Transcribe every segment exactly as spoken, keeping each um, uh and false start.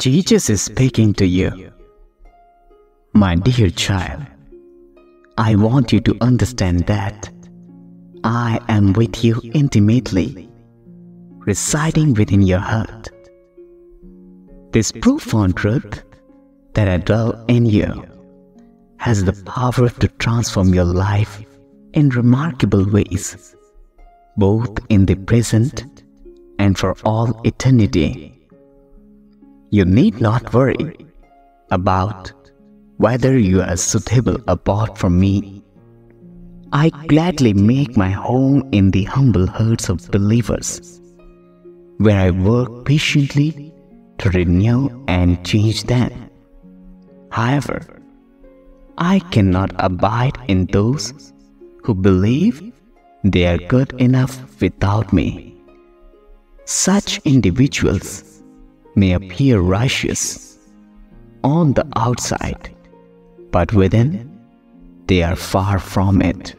Jesus is speaking to you. My dear child, I want you to understand that I am with you intimately, residing within your heart. This profound truth that I dwell in you has the power to transform your life in remarkable ways, both in the present and for all eternity. You need not worry about whether you are suitable apart from me. I gladly make my home in the humble hearts of believers, where I work patiently to renew and change them. However, I cannot abide in those who believe they are good enough without me. Such individuals may appear righteous on the outside, but within, they are far from it.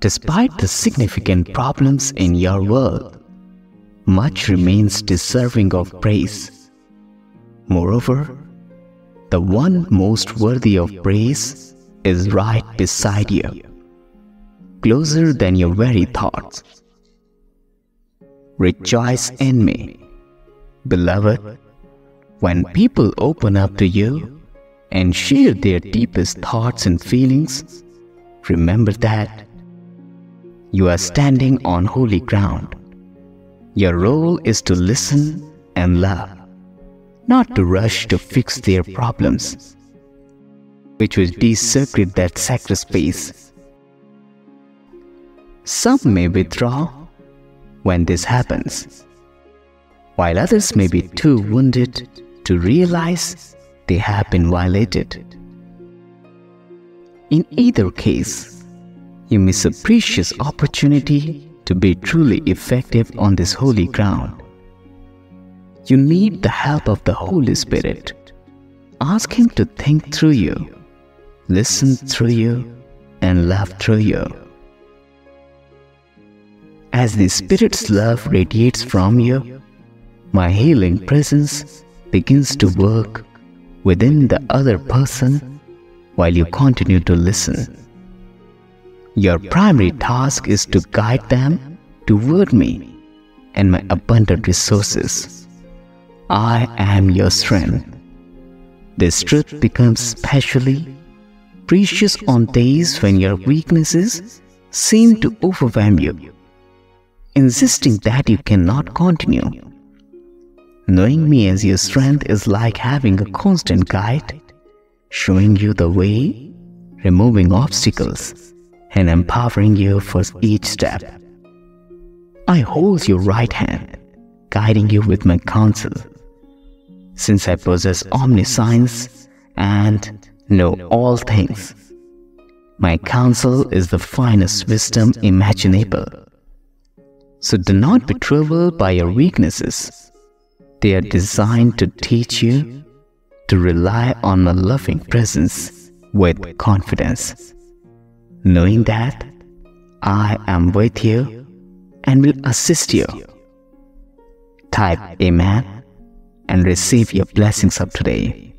Despite the significant problems in your world, much remains deserving of praise. Moreover, the one most worthy of praise is right beside you, closer than your very thoughts. Rejoice in me, beloved, when people open up to you and share their deepest thoughts and feelings. Remember that you are standing on holy ground. Your role is to listen and love, not to rush to fix their problems, which would desecrate that sacred space. Some may withdraw when this happens, while others may be too wounded to realize they have been violated. In either case, you miss a precious opportunity to be truly effective on this holy ground. You need the help of the Holy Spirit. Ask Him to think through you, listen through you, and love through you. As the Spirit's love radiates from you, my healing presence begins to work within the other person while you continue to listen. Your primary task is to guide them toward me and my abundant resources. I am your strength. This truth becomes specially precious on days when your weaknesses seem to overwhelm you, insisting that you cannot continue. Knowing me as your strength is like having a constant guide, showing you the way, removing obstacles, and empowering you for each step. I hold your right hand, guiding you with my counsel. Since I possess omniscience and know all things, my counsel is the finest wisdom imaginable. So do not be troubled by your weaknesses. They are designed to teach you to rely on my loving presence with confidence, knowing that I am with you and will assist you. Type Amen and receive your blessings of today.